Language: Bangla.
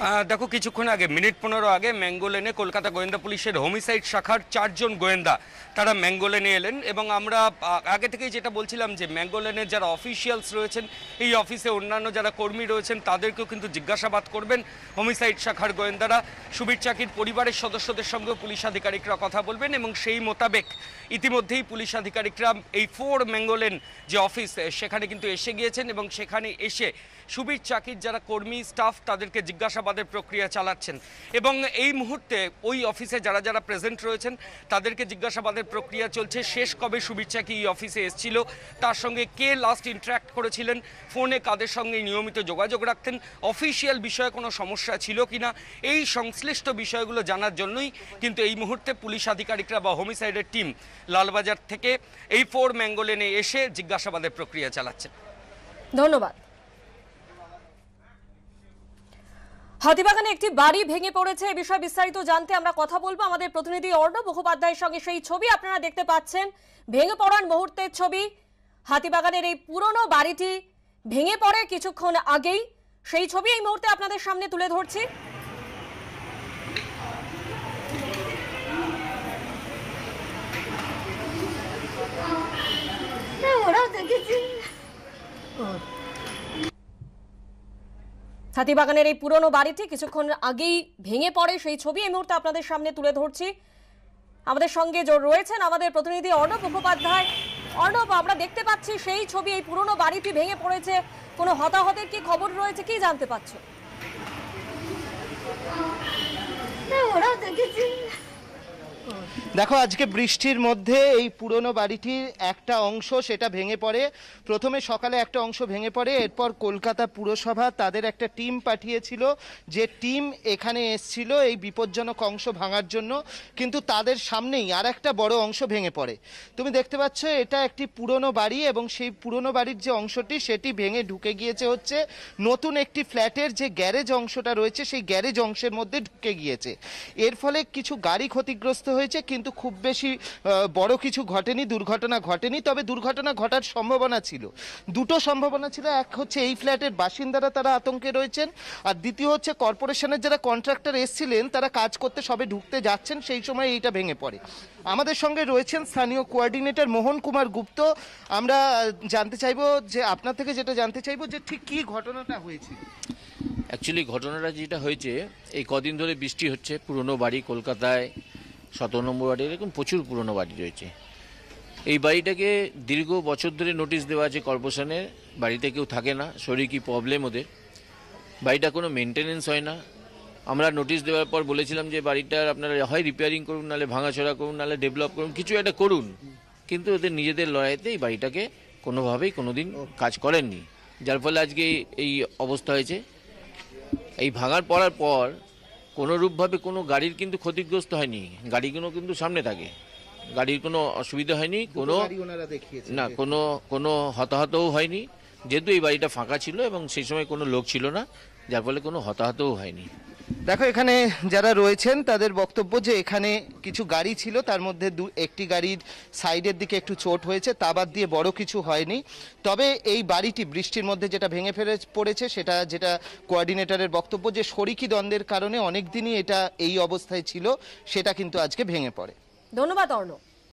देखो किछुक्षण आगे मिनट 15 आगे मैंगो लेने कलकाता गोयेंदा पुलिशेर होमिसाइड शाखार 4 जन गोयेंदा तारा मैंगो लेने एलेन एबं आमरा आगे थेकेई जेटा बोलछिलाम जे मैंगो लेने जारा अफिशियल्स रयेछेन एई अफिसे अन्यान्य जारा कर्मी रयेछेन तादेरकेओ किन्तु जिज्ञासाबाद करबेन होमिसाइड शाखार गोयेंदारा सुबीर चाकिर परिवारेर सदस्यदेर संगे पुलिश आधिकारिकरा कथा बोलबेन एबं सेई मोताबेक इतिमध्येई पुलिश आधिकारिकरा एई 4 मैंगो लेन जे अफिस सेखाने किन्तु एसे गियेछेन एबं सेखाने एसे सुबीर चाकिर जारा कर्मी स्टाफ तादेरके जिज्ञासा प्रक्रिया चालाচ্ছেন এবং এই মুহূর্তে ওই অফিসে যারা যারা প্রেজেন্ট রয়েছেন তাদেরকে জিজ্ঞাসাবাদের প্রক্রিয়া চলছে। শেষ কবে সুবীর চাকি এই অফিসে এসেছিল, তার সঙ্গে কে লাস্ট ইন্টারঅ্যাক্ট করেছিলেন, ফোনে কাদের সঙ্গে নিয়মিত যোগাযোগ রাখতেন, অফিশিয়াল বিষয়ে কোনো সমস্যা ছিল কিনা, এই সংশ্লিষ্ট বিষয়গুলো জানার জন্যই কিন্তু এই মুহূর্তে পুলিশ আধিকারিকরা বা হোমিসাইডের টিম লালবাজার থেকে এই 4 ম্যাঙ্গো লেনে এসে জিজ্ঞাসাবাদের প্রক্রিয়া চালাচ্ছেন। ধন্যবাদ। हाथीबागाने एक बाड़ी भेंगे पड़े विषय विस्तारित जानते आमरा कथा बोलबो आमादेर प्रतिनिधि अर्णव मुखोपाध्याय संगे सेई छवि आपनारा देखते पाच्छेन भेंगे पड़ार मुहूर्तेर छवि हाथीबागानेर एई पुरानो बाड़ीटी भेंगे पड़े किछुक्षण आगेई सेई छवि एई मुहूर्ते आपनादेर सामने तुले धरछि। हाथीबागानेर এই পুরনো বাড়িটি কিছুক্ষণ আগেই ভেঙে পড়ে সেই ছবি এই মুহূর্তে আপনাদের সামনে তুলে ধরছি। আমাদের সঙ্গে যে রয়েছেন আমাদের প্রতিনিধি অর্ণব মুখোপাধ্যায়। অর্ণব, আমরা দেখতে পাচ্ছি সেই ছবি, এই পুরনো বাড়িটি ভেঙে পড়েছে, কোনো হতাহতের কি খবর রয়েছে, কি জানতে পাচ্ছ? देखो आज के बृष्टिर मध्य पुरानो बाड़ीटिर एक अंश सेटा भेंगे पड़े, प्रथमे सकाले एक अंश भेंगे पड़े, एरपर कलकाता पुरसभा तादेर एक टीम पाठियेछिलो जे टीम एखाने एसेछिलो एई विपज्जनक अंश भांगार जोन्नो, किन्तु तादेर सामनेई आर एकटा बड़ो अंश भेंगे पड़े। तुमि देखते पाच्छ एटा एकटी पुरानो बाड़ी एबं सेई पुरानो बाड़ीर जे अंशटी सेटी भेंगे ढुके गियेछे होच्छे नतुन एकटी फ्लैटेर जे ग्यारेज अंशटा रयेछे सेई ग्यारेज अंशेर मध्य ढुके गियेछे। एर फले किछु गाड़ी क्षतिग्रस्त হয়েছে কিন্তু খুব বেশি বড় কিছু ঘটেনি, দুর্ঘটনা ঘটেনি, তবে দুর্ঘটনা ঘটার সম্ভাবনা ছিল। দুটো সম্ভাবনা ছিল, এক হচ্ছে এই ফ্ল্যাটের বাসিন্দারা তারা আতঙ্কে রয়েছেন, আর দ্বিতীয় হচ্ছে কর্পোরেশনের যারা কন্ট্রাক্টর এসেছিলেন তারা কাজ করতে সবে ঢুকতে যাচ্ছেন সেই সময় এইটা ভেঙে পড়ে। আমাদের সঙ্গে রয়েছেন স্থানীয় কোঅর্ডিনেটর মোহন কুমার গুপ্ত। আমরা জানতে চাইবো যে আপনার থেকে যেটা জানতে চাইবো যে ঠিক কী ঘটনাটা হয়েছে। অ্যাকচুয়ালি ঘটনাটা যেটা হয়েছে এই কদিন ধরে বৃষ্টি হচ্ছে, পুরনো বাড়ি কলকাতায় 17 নম্বর বাড়ি এরকম প্রচুর পুরনো বাড়ি রয়েছে। এই বাড়িটাকে দীর্ঘ বছর ধরে নোটিশ দেওয়া আছে কর্পোরেশনের, বাড়িতে কেউ থাকে না, শরীর কি প্রবলেম ওদের, বাড়িটা কোনো মেনটেনেন্স হয় না। আমরা নোটিশ দেওয়ার পর বলেছিলাম যে বাড়িটার আপনারা হয় রিপেয়ারিং করুন, নাহলে ভাঙাচোরা করুন, নাহলে ডেভেলপ করুন, কিছু একটা করুন, কিন্তু ওদের নিজেদের লড়াইতে এই বাড়িটাকে কোনোভাবেই কোনো দিন কাজ করেননি, যার ফলে আজকে এই অবস্থা হয়েছে। এই ভাঙার পড়ার পর কোনোরূপভাবে কোনো গাড়ির কিন্তু ক্ষতিগ্রস্ত হয়নি, গাড়িগুলো কিন্তু সামনে থাকে, গাড়ির কোনো অসুবিধা হয়নি, কোনো না কোনো কোনো হতাহতও হয়নি, যেহেতু এই বাড়িটা ফাঁকা ছিল এবং সেই সময় কোনো লোক ছিল না, যার ফলে কোনো হতাহতও হয়নি। দেখো এখানে যারা রয়েছেন তাদের বক্তব্য যে এখানে কিছু গাড়ি ছিল, তার মধ্যে একটি গাড়ির সাইডের দিকে একটু চোট হয়েছে, তা বাদ দিয়ে বড় কিছু হয়নি। তবে এই বাড়িটি বৃষ্টির মধ্যে যেটা ভেঙে পড়েছে সেটা যেটা কোঅর্ডিনেটরের বক্তব্য যে শরিকি দ্বন্দ্বের কারণে অনেক দিনই এটা এই অবস্থায় ছিল, সেটা কিন্তু আজকে ভেঙে পড়ে। ধন্যবাদ অর্ণব।